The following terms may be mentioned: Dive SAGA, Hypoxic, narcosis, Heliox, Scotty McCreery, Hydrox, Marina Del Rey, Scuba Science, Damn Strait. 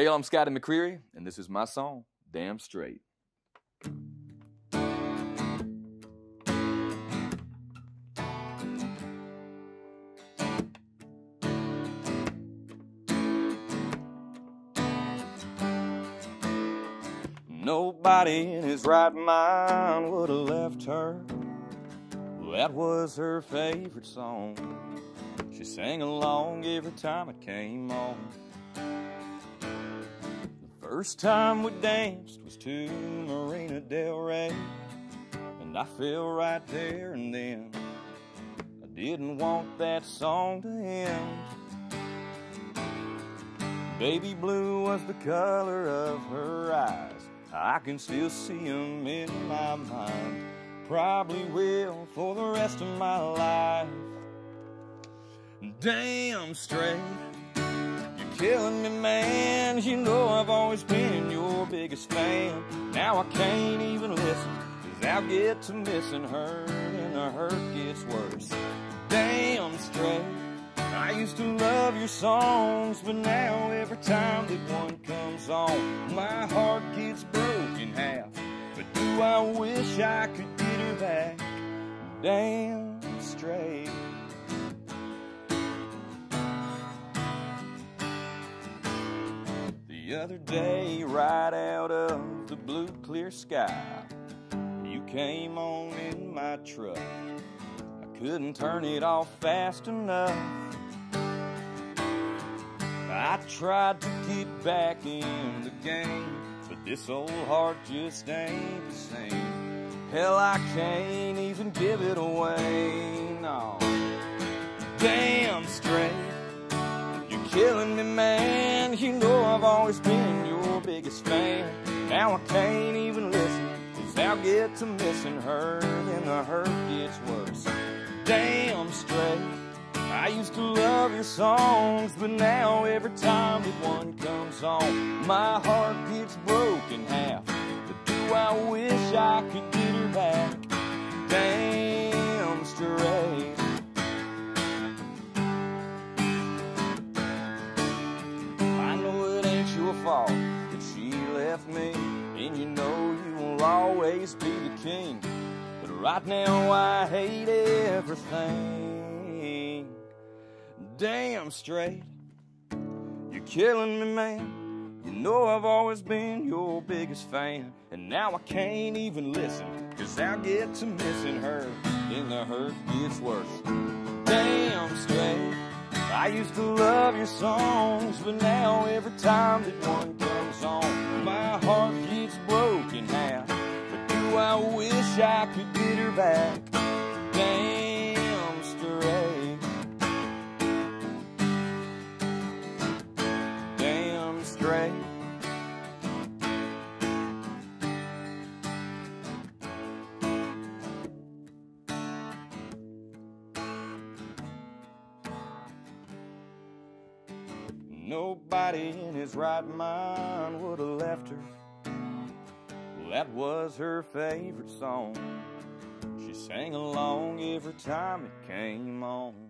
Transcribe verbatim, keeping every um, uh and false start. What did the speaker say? Hey, y'all, I'm Scotty McCreery, and this is my song, Damn Straight. Nobody in his right mind would have left her. That was her favorite song. She sang along every time it came on. The first time we danced was to Marina Del Rey, and I fell right there and then. I didn't want that song to end. Baby blue was the color of her eyes. I can still see them in my mind. Probably will for the rest of my life. Damn straight, you're killing me, man. You know I've always been your biggest fan. Now I can't even listen, 'cause I'll get to missing her, and the hurt gets worse. Damn straight, I used to love your songs, but now every time that one comes on, my heart gets broke in half. But do I wish I could get her back? Damn straight. The other day, right out of the blue clear sky, you came on in my truck. I couldn't turn it off fast enough. I tried to get back in the game, but this old heart just ain't the same. Hell, I can't even give it away, no. Damn straight, you're killing me, man. You know I've always been your biggest fan. Now I can't even listen, 'cause I'll get to missing her, and the hurt gets worse. Damn straight, I used to love your songs, but now every time that one comes on, my heart gets broke in half. But do I wish I could get her back? Damn straight. I know it ain't your fault that she left me, and you know you will always be the king. But right now I hate everything. Damn straight, you're killing me, man. You know I've always been your biggest fan. And now I can't even listen, 'cause I'll get to missing her, and the hurt gets worse. Damn straight, I used to love your songs, but now every time that one comes on, my heart gets broken now. But do I wish I could get her back? Damn. Nobody in his right mind would have left her. That was her favorite song. She sang along every time it came on.